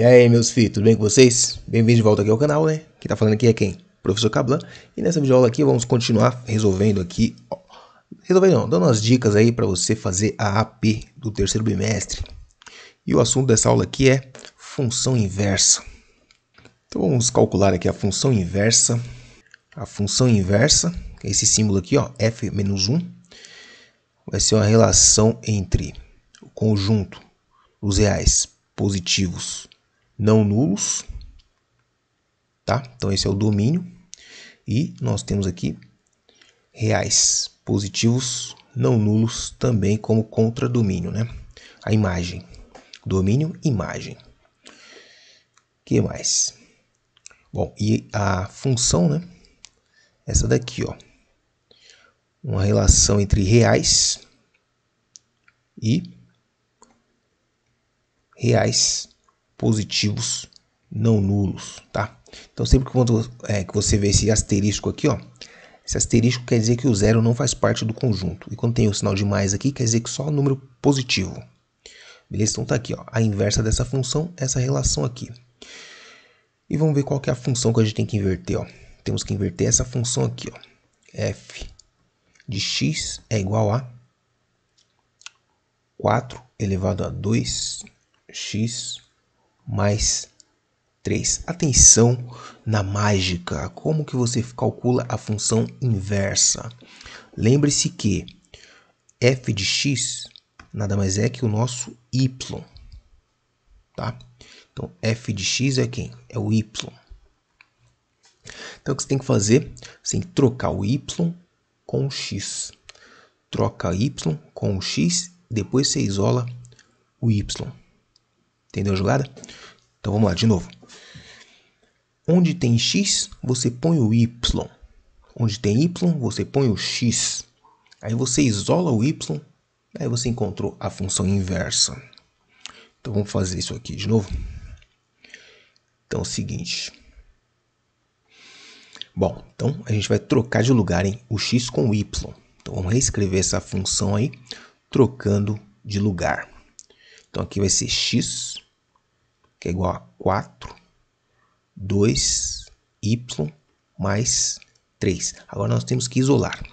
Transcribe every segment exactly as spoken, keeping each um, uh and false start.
E aí, meus filhos, tudo bem com vocês? Bem-vindos de volta aqui ao canal, né? Quem tá falando aqui é quem? Professor Cablan. E nessa videoaula aqui vamos continuar resolvendo aqui, ó, resolvendo não, dando umas dicas aí para você fazer a A P do terceiro bimestre. E o assunto dessa aula aqui é função inversa. Então vamos calcular aqui a função inversa, a função inversa, que é esse símbolo aqui, ó, f menos um, vai ser uma relação entre o conjunto dos reais positivos não nulos, tá? Então esse é o domínio, e nós temos aqui reais positivos não nulos também como contradomínio, né? A imagem, domínio, imagem. Que mais? Bom, e a função, né? Essa daqui, ó, uma relação entre reais e reais positivos não nulos, tá? Então sempre que, quando, é, que você vê esse asterisco aqui, ó, esse asterisco quer dizer que o zero não faz parte do conjunto. E quando tem o sinal de mais aqui, quer dizer que só o número positivo. Beleza? Então tá aqui, ó, a inversa dessa função, essa relação aqui. E vamos ver qual que é a função que a gente tem que inverter, ó. Temos que inverter essa função aqui, ó. F de x é igual a quatro elevado a dois x mais três. Atenção na mágica, como que você calcula a função inversa? Lembre-se que f de x nada mais é que o nosso y, tá? Então f de x é quem? É o y. Então o que você tem que fazer? Você tem que trocar o y com o x. Troca y com o x, depois você isola o y. Entendeu a jogada? Então vamos lá de novo. Onde tem x, você põe o y. Onde tem y, você põe o x. Aí você isola o y, aí você encontrou a função inversa. Então vamos fazer isso aqui de novo. Então é o seguinte. Bom, então a gente vai trocar de lugar, hein? O x com o y. Então vamos reescrever essa função aí, trocando de lugar. Então aqui vai ser x, que é igual a quatro, dois, y, mais três. Agora nós temos que isolar.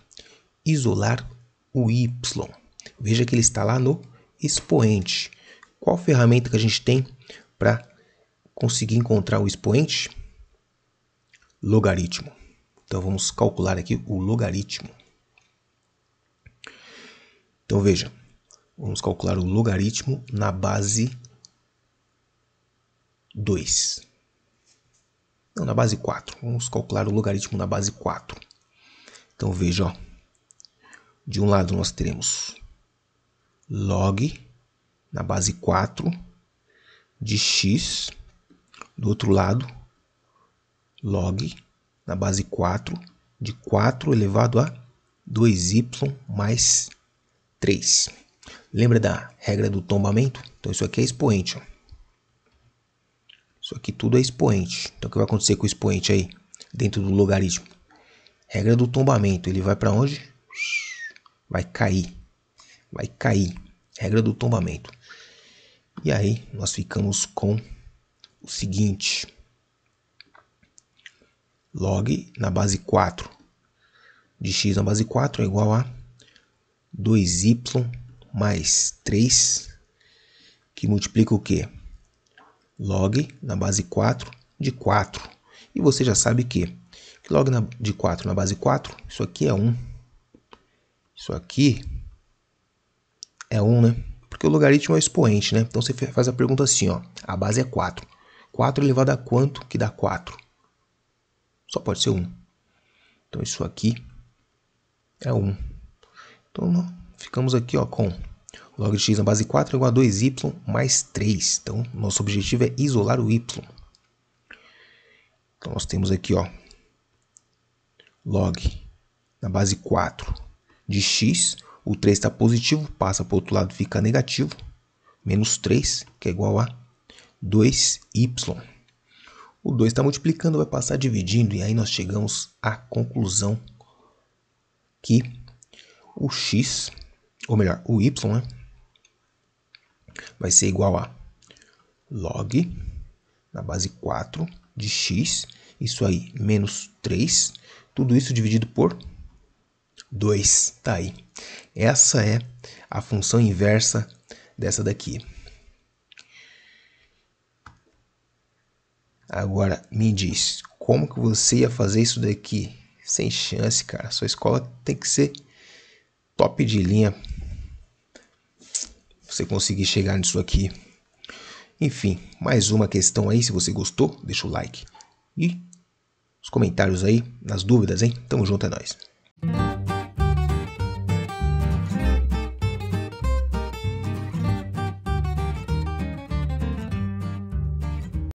Isolar o y. Veja que ele está lá no expoente. Qual ferramenta que a gente tem para conseguir encontrar o expoente? Logaritmo. Então vamos calcular aqui o logaritmo. Então veja, vamos calcular o logaritmo na base dois. Não, na base quatro. Vamos calcular o logaritmo na base quatro. Então veja, ó, de um lado nós teremos log na base quatro de x, do outro lado log na base quatro de quatro elevado a dois y mais três. Lembra da regra do tombamento? Então isso aqui é expoente, ó. Isso aqui tudo é expoente. Então o que vai acontecer com o expoente aí dentro do logaritmo? Regra do tombamento, ele vai para onde? Vai cair. Vai cair. Regra do tombamento. E aí nós ficamos com o seguinte. Log na base quatro de x na base quatro é igual a dois y mais três, que multiplica o quê? Log na base quatro de quatro. E você já sabe que, que log na, de quatro na base quatro, isso aqui é um. Isso aqui é um, né? Porque o logaritmo é expoente, né? Então você faz a pergunta assim, ó. A base é quatro. quatro elevado a quanto que dá quatro? Só pode ser um. Então isso aqui é um. Então nós ficamos aqui, ó, com log de x na base quatro é igual a dois y mais três. Então, nosso objetivo é isolar o y. Então, nós temos aqui, ó, log na base quatro de x. O três está positivo, passa para o outro lado, fica negativo. Menos três, que é igual a dois y. O dois está multiplicando, vai passar dividindo. E aí, nós chegamos à conclusão que o x, ou melhor, o y, né? Vai ser igual a log na base quatro de x, isso aí, menos três, tudo isso dividido por dois, tá aí. Essa é a função inversa dessa daqui. Agora, me diz, como que você ia fazer isso daqui? Sem chance, cara. Sua escola tem que ser top de linha pra você conseguir chegar nisso aqui. Enfim, mais uma questão aí. Se você gostou, deixa o like. E os comentários aí, nas dúvidas, hein? Tamo junto, é nóis.